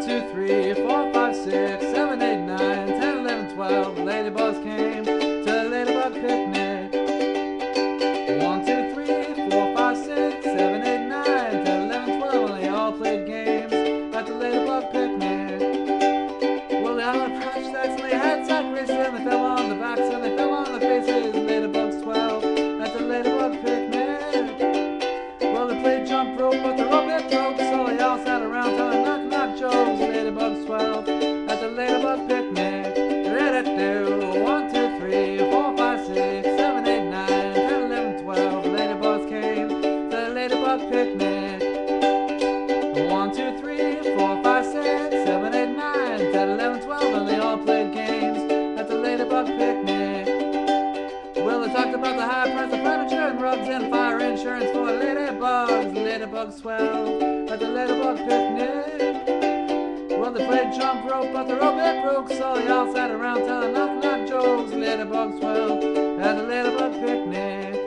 1, 2, 3, 4, 5, 6, 7, 8, 9, 10, 11, 12, the ladybugs came to the ladybug picnic. 1, 2, 3, 4, 5, 6, 7, 8, 9, 10, 11, 12, and they all played games at the ladybug picnic. Well, they all approached that till they had sack races, and they fell on the backs and they fell on the faces. Ladybugs 12 at the ladybug picnic. Well, they played jump rope, but the rope had broke, so they all sat around telling jokes, ladybugs 12 at the ladybug picnic. 1, 2, 3, 4, 5, 6, 7, 8, 9, 10, 11, 12. Ladybugs came to the ladybug picnic. 1, 2, 3, 4, 5, 6, 7, 8, 9, 10, 11, 12. And they all played games at the ladybug picnic. Well, they talked about the high price of furniture and rugs and fire insurance for ladybugs. Ladybugs 12 at the ladybug picnic. Well, they played jump rope, but the rope had broke, so they all sat around telling knock-knock jokes. Ladybugs 12 at the ladybug picnic.